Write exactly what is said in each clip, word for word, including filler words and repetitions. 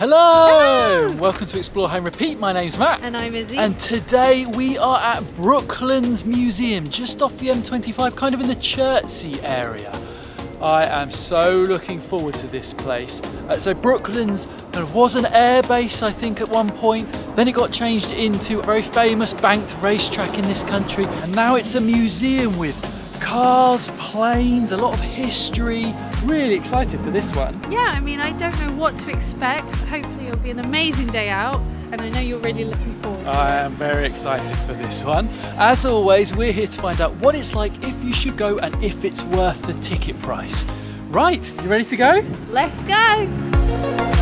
Hello! Hello! Welcome to Explore Home Repeat. My name's Matt. And I'm Izzy. And today we are at Brooklands Museum, just off the M twenty-five, kind of in the Chertsey area. I am so looking forward to this place. Uh, so Brooklands, there was an air base, I think, at one point. Then it got changed into a very famous banked racetrack in this country. And now it's a museum with cars, planes, a lot of history. Really excited for this one. Yeah, I mean, I don't know what to expect. Hopefully it'll be an amazing day out, and I know you're really looking forward to it. I am very excited for this one. As always, we're here to find out what it's like, if you should go, and if it's worth the ticket price. Right, you ready to go? Let's go!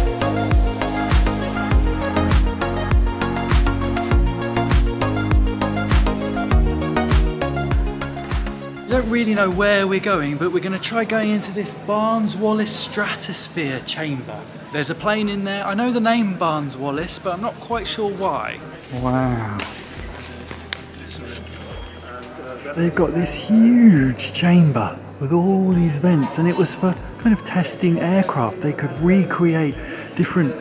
I don't really know where we're going, but we're going to try going into this Barnes Wallis stratosphere chamber. There's a plane in there. I know the name Barnes Wallis, but I'm not quite sure why. Wow. They've got this huge chamber with all these vents, and it was for kind of testing aircraft. They could recreate different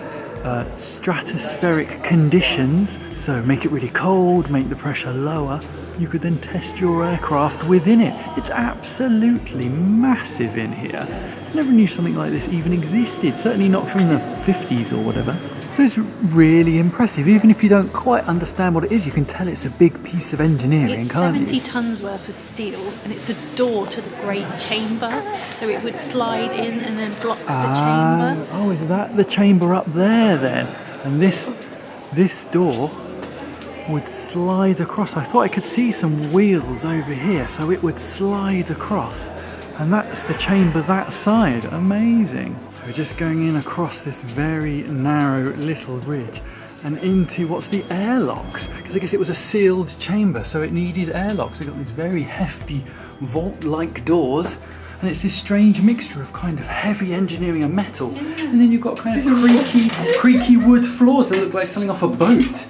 uh, stratospheric conditions, so make it really cold, make the pressure lower. You could then test your aircraft within it. It's absolutely massive in here. Never knew something like this even existed, certainly not from the fifties or whatever. So it's really impressive. Even if you don't quite understand what it is, you can tell it's a big piece of engineering, it's can't seventy you? tons worth of steel, and it's the door to the great chamber. So it would slide in and then block ah, the chamber. Oh, is that the chamber up there then? And this, this door would slide across. I thought I could see some wheels over here, so it would slide across, and that's the chamber that side. Amazing. So we're just going in across this very narrow little ridge and into what's the airlocks, because I guess it was a sealed chamber, so it needed airlocks. They've got these very hefty vault-like doors, and it's this strange mixture of kind of heavy engineering and metal, and then you've got kind of creaky, creaky wood floors that look like something off a boat.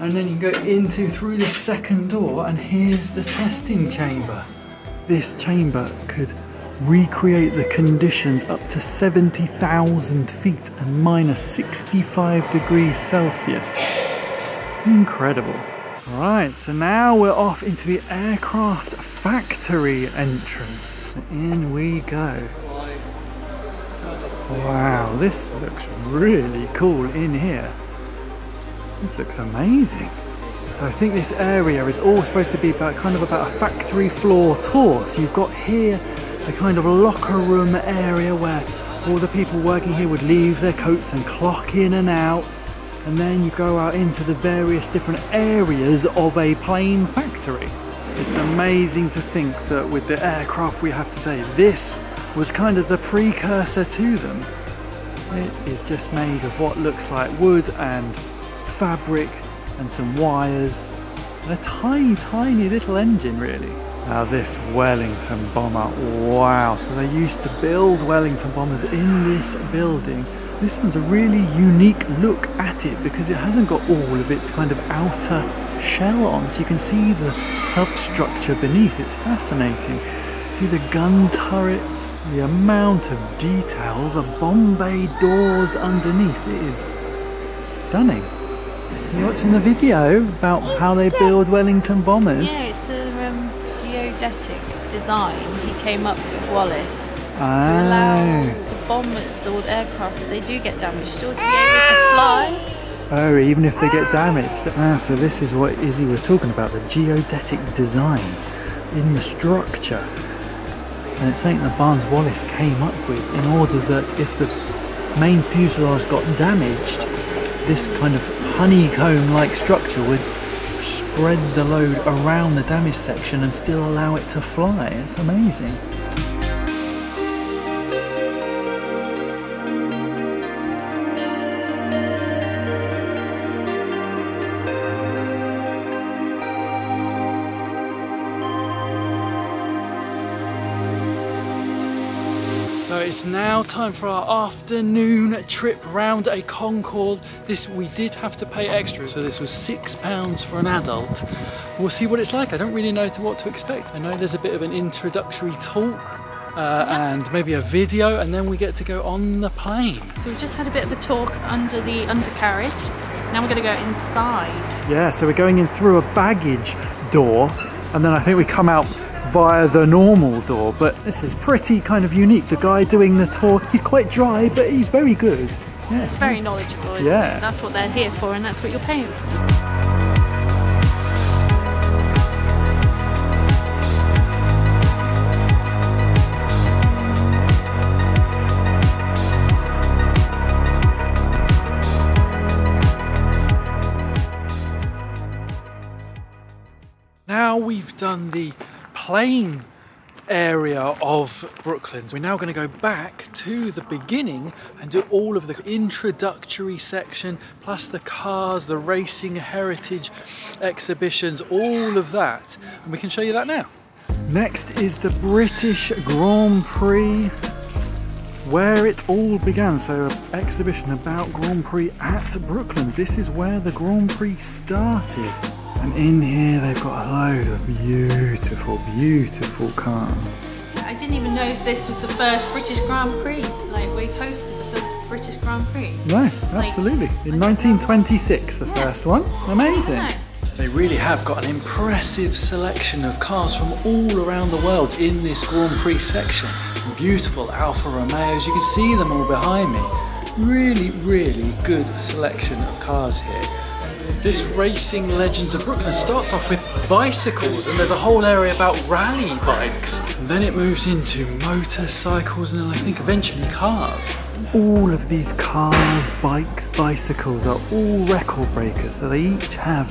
And then you go into through this second door, and here's the testing chamber. This chamber could recreate the conditions up to seventy thousand feet and minus sixty-five degrees Celsius. Incredible. Right, so now we're off into the aircraft factory entrance. And in we go. Wow, this looks really cool in here. This looks amazing. So I think this area is all supposed to be about kind of about a factory floor tour. So you've got here a kind of locker room area where all the people working here would leave their coats and clock in and out. And then you go out into the various different areas of a plane factory. It's amazing to think that with the aircraft we have today, this was kind of the precursor to them. It is just made of what looks like wood and fabric and some wires and a tiny tiny little engine really. Now this Wellington bomber, wow. So they used to build Wellington bombers in this building. This one's a really unique look at it because it hasn't got all of its kind of outer shell on, so you can see the substructure beneath. It's fascinating. See the gun turrets, the amount of detail, the Bombay doors underneath. It is stunning. You're watching the video about how they build Wellington bombers. Yeah, it's the um, geodetic design he came up with, Wallis, oh. to allow the bombers or the aircraft, if they do get damaged, still to be able to fly. Oh, even if they get damaged. Ah, so this is what Izzy was talking about, the geodetic design in the structure. And it's something that Barnes Wallis came up with in order that if the main fuselage got damaged, this kind of honeycomb-like structure would spread the load around the damaged section and still allow it to fly. It's amazing. So it's now time for our afternoon trip round a Concorde. This we did have to pay extra, so this was six pounds for an adult. We'll see what it's like. I don't really know what to expect. I know there's a bit of an introductory talk, uh, and maybe a video, and then we get to go on the plane. So we just had a bit of a talk under the undercarriage. Now we're going to go inside. Yeah, so we're going in through a baggage door, and then I think we come out via the normal door, but this is pretty kind of unique. The guy doing the tour, he's quite dry, but he's very good. Yeah. It's very knowledgeable, isn't yeah. it? That's what they're here for, and that's what you're paying for. Now we've done the plane area of Brooklands, we're now going to go back to the beginning and do all of the introductory section, plus the cars, the racing heritage exhibitions, all of that, and we can show you that now. Next is the British Grand Prix, where it all began. So an exhibition about Grand Prix at Brooklands. This is where the Grand Prix started. And in here they've got a load of beautiful, beautiful cars. I didn't even know this was the first British Grand Prix. Like, we hosted the first British Grand Prix. No, absolutely. Like, in nineteen twenty-six, the yeah. first one. Amazing. Yeah. They really have got an impressive selection of cars from all around the world in this Grand Prix section. Beautiful Alfa Romeos, you can see them all behind me. Really, really good selection of cars here. This Racing Legends of Brooklands starts off with bicycles, and there's a whole area about rally bikes. And then it moves into motorcycles, and then I think eventually cars. All of these cars, bikes, bicycles are all record breakers. So they each have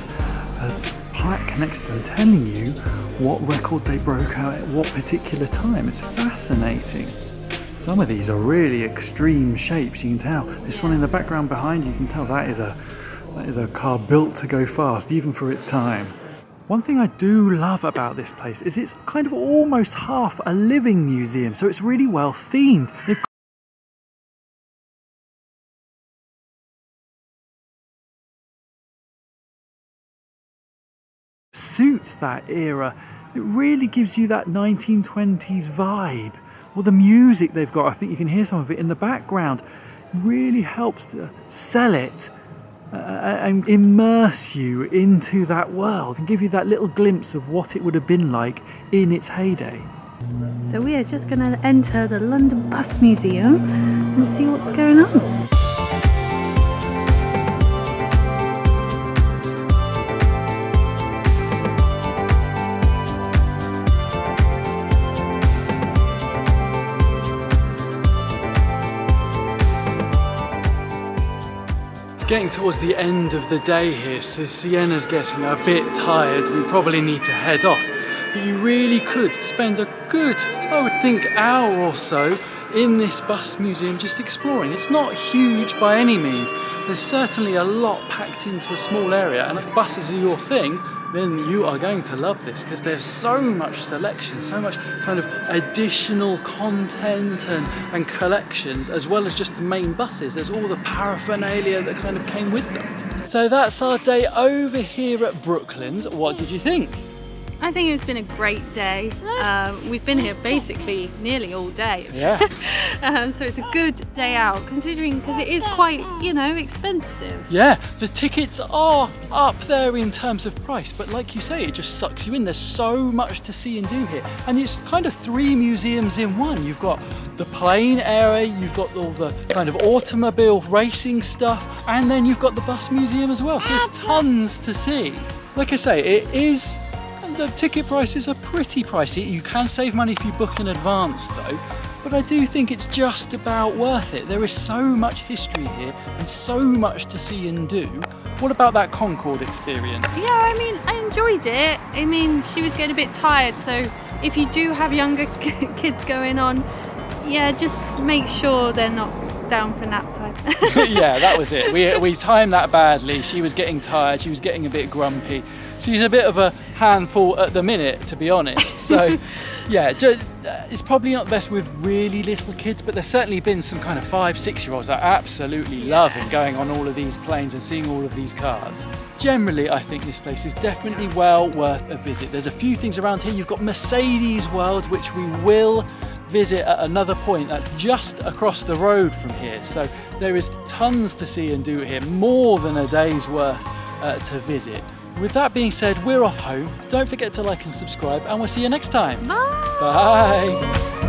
a plaque next to them telling you what record they broke out at what particular time. It's fascinating. Some of these are really extreme shapes, you can tell. This one in the background behind you, you can tell that is a That is a car built to go fast, even for its time. One thing I do love about this place is it's kind of almost half a living museum, so it's really well themed. They've suits that era. It really gives you that nineteen twenties vibe. Or the music they've got, I think you can hear some of it in the background, really helps to sell it. Uh, and immerse you into that world and give you that little glimpse of what it would have been like in its heyday. So we are just going to enter the London Bus Museum and see what's going on. Getting towards the end of the day here, so Sienna's getting a bit tired, we probably need to head off. But you really could spend a good, I would think, hour or so in this bus museum just exploring. It's not huge by any means. There's certainly a lot packed into a small area, and if buses are your thing, then you are going to love this, because there's so much selection, so much kind of additional content and, and collections, as well as just the main buses. There's all the paraphernalia that kind of came with them. So that's our day over here at Brooklands. What did you think? I think it's been a great day. Um, we've been here basically nearly all day. Yeah. um, so it's a good day out, considering, because it is quite, you know, expensive. Yeah, the tickets are up there in terms of price, but like you say, it just sucks you in. There's so much to see and do here. And it's kind of three museums in one. You've got the plane area, you've got all the kind of automobile racing stuff, and then you've got the bus museum as well. So there's tons to see. Like I say, it is... The ticket prices are pretty pricey. You can save money if you book in advance though, but I do think it's just about worth it. There is so much history here and so much to see and do. What about that Concorde experience? Yeah, I mean, I enjoyed it. I mean, she was getting a bit tired, so if you do have younger kids going on, yeah, just make sure they're not down for nap time. Yeah, that was it. We, we timed that badly. She was getting tired, she was getting a bit grumpy. She's a bit of a handful at the minute, to be honest. So, yeah, just, uh, it's probably not best with really little kids, but there's certainly been some kind of five, six-year-olds that absolutely yeah. loving going on all of these planes and seeing all of these cars. Generally, I think this place is definitely well worth a visit. There's a few things around here. You've got Mercedes World, which we will visit at another point that's just across the road from here. So there is tons to see and do here, more than a day's worth uh, to visit. With that being said, we're off home. Don't forget to like and subscribe, and we'll see you next time. Bye. Bye.